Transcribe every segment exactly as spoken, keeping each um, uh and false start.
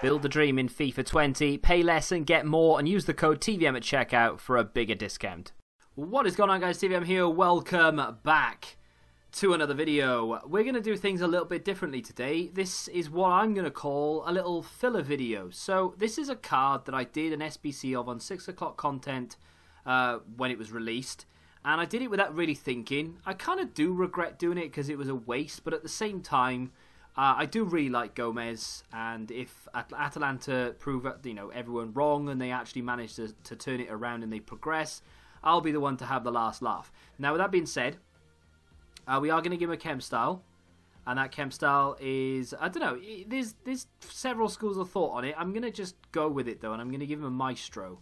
Build the dream in FIFA twenty, pay less and get more, and use the code T V M at checkout for a bigger discount. What is going on, guys? T V M here. Welcome back to another video. We're going to do things a little bit differently today. This is what I'm going to call a little filler video. So this is a card that I did an S B C of on six o'clock content uh, when it was released. And I did it without really thinking. I kind of do regret doing it because it was a waste, but at the same time, Uh, I do really like Gomez, and if At Atalanta prove you know everyone wrong and they actually manage to, to turn it around and they progress, I'll be the one to have the last laugh. Now, with that being said, uh, we are going to give him a chem style, and that chem style is, I don't know, it, there's, there's several schools of thought on it. I'm going to just go with it, though, and I'm going to give him a Maestro.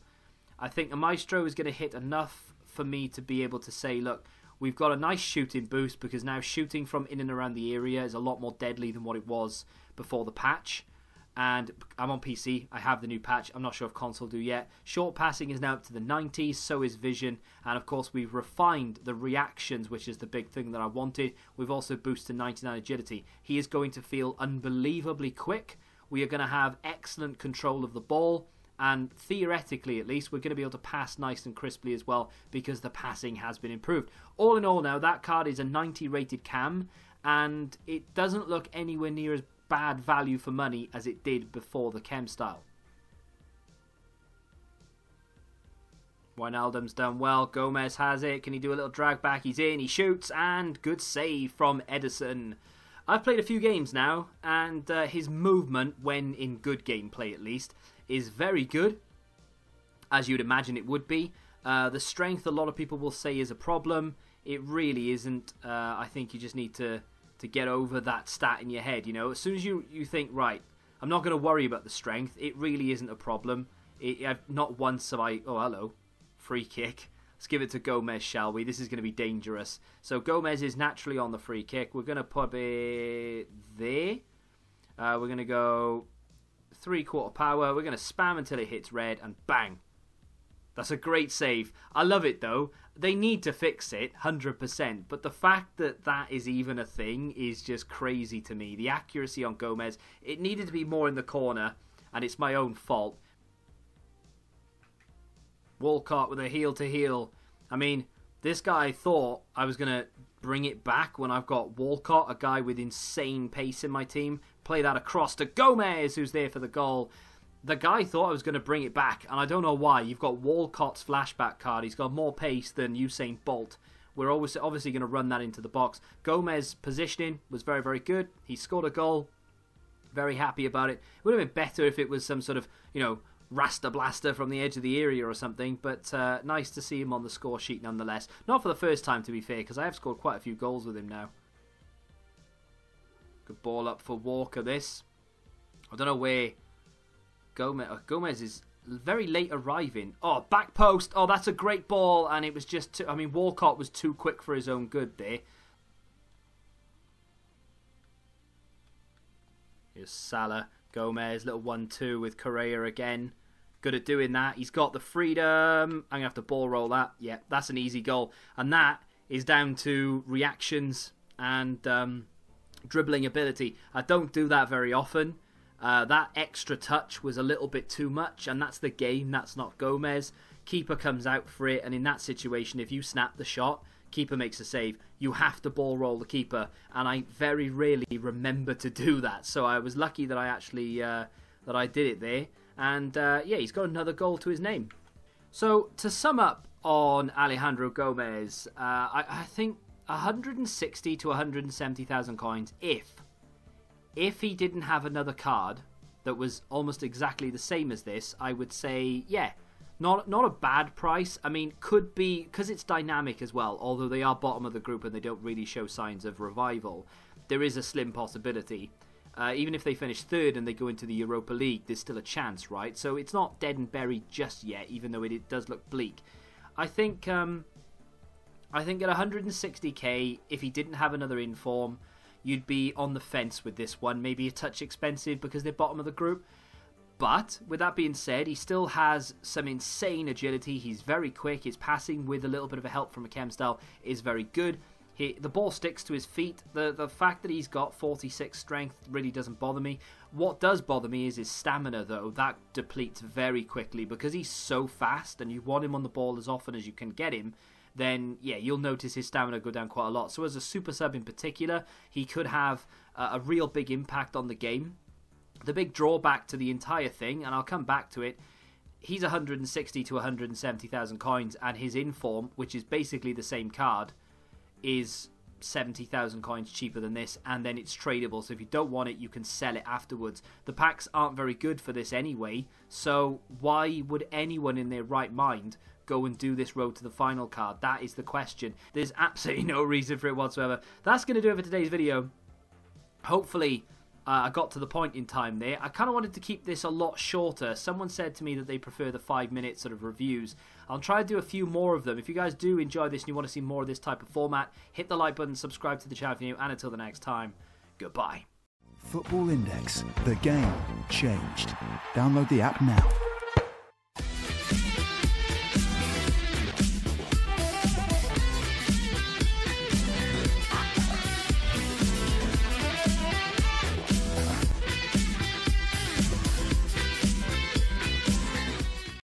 I think a Maestro is going to hit enough for me to be able to say, look, we've got a nice shooting boost, because now shooting from in and around the area is a lot more deadly than what it was before the patch. And I'm on P C. I have the new patch. I'm not sure if console do yet. Short passing is now up to the nineties. So is vision. And of course, we've refined the reactions, which is the big thing that I wanted. We've also boosted ninety-nine agility. He is going to feel unbelievably quick. We are going to have excellent control of the ball. And theoretically, at least, we're going to be able to pass nice and crisply as well, because the passing has been improved. All in all, now, that card is a ninety rated cam, and it doesn't look anywhere near as bad value for money as it did before the chem style. Wijnaldum's done well. Gomez has it. Can he do a little drag back? He's in. He shoots. And good save from Edison. I've played a few games now, and uh, his movement, when in good gameplay at least, is very good, as you'd imagine it would be. Uh, the strength, a lot of people will say, is a problem. It really isn't. Uh, I think you just need to, to get over that stat in your head. You know, as soon as you, you think, right, I'm not going to worry about the strength, it really isn't a problem. It, I've not once have I... Oh, hello. Free kick. Let's give it to Gomez, shall we? This is going to be dangerous. So Gomez is naturally on the free kick. We're going to put it there. Uh, we're going to go three-quarter power. We're going to spam until it hits red, and bang. That's a great save. I love it, though. They need to fix it, one hundred percent. But the fact that that is even a thing is just crazy to me. The accuracy on Gomez, it needed to be more in the corner, and it's my own fault. Wolcott with a heel-to-heel. I mean, this guy thought I was going to bring it back when I've got Wolcott, a guy with insane pace in my team. Play that across to Gomez, who's there for the goal. The guy thought I was going to bring it back, and I don't know why. You've got Wolcott's flashback card. He's got more pace than Usain Bolt. We're always obviously going to run that into the box. Gomez positioning was very, very good. He scored a goal. Very happy about it. It would have been better if it was some sort of, you know, Rasta blaster from the edge of the area or something, but uh, nice to see him on the score sheet nonetheless. Not for the first time, to be fair, because I have scored quite a few goals with him now. Good ball up for Walker. This, I don't know where Gomez uh, Gomez is very late arriving. Oh, back post. Oh, that's a great ball, and it was just too, I mean, Wolcott was too quick for his own good there. Here's Salah. Gomez, little one two with Correa again. Good at doing that. He's got the freedom. I'm going to have to ball roll that. Yeah, that's an easy goal. And that is down to reactions and um, dribbling ability. I don't do that very often. Uh, that extra touch was a little bit too much, and that's the game. That's not Gomez. Keeper comes out for it, and in that situation, if you snap the shot, keeper makes a save. You have to ball roll the keeper, and I very rarely remember to do that. So I was lucky that I actually uh, that I did it there. And uh, yeah, he's got another goal to his name. So to sum up on Alejandro Gomez, uh, I, I think one hundred sixty to one hundred seventy thousand coins. If if he didn't have another card that was almost exactly the same as this, I would say yeah. Not not a bad price. I mean, could be, because it's dynamic as well, although they are bottom of the group and they don't really show signs of revival. There is a slim possibility. Uh, even if they finish third and they go into the Europa League, there's still a chance, right? So it's not dead and buried just yet, even though it, it does look bleak. I think um, I think at one hundred sixty K, if he didn't have another inform, you'd be on the fence with this one. Maybe a touch expensive because they're bottom of the group. But, with that being said, he still has some insane agility. He's very quick. His passing, with a little bit of a help from a chem style, is very good. He, the ball sticks to his feet. The, the fact that he's got forty-six strength really doesn't bother me. What does bother me is his stamina, though. That depletes very quickly because he's so fast and you want him on the ball as often as you can get him. Then, yeah, you'll notice his stamina go down quite a lot. So as a super sub in particular, he could have uh, a real big impact on the game. The big drawback to the entire thing, and I'll come back to it, he's one hundred sixty to one hundred seventy thousand coins, and his inform, which is basically the same card, is seventy thousand coins cheaper than this, and then it's tradable, so if you don't want it, you can sell it afterwards. The packs aren't very good for this anyway, so why would anyone in their right mind go and do this road to the final card? That is the question. There's absolutely no reason for it whatsoever. That's going to do it for today's video. Hopefully Uh, I got to the point in time there. I kind of wanted to keep this a lot shorter. Someone said to me that they prefer the five minute sort of reviews. I'll try to do a few more of them. If you guys do enjoy this and you want to see more of this type of format, hit the like button, subscribe to the channel if you're new, and until the next time, goodbye. Football Index, the game changed. Download the app now.